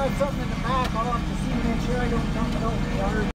left something in the back. I'll have to see and make sure I don't dump it over the yard.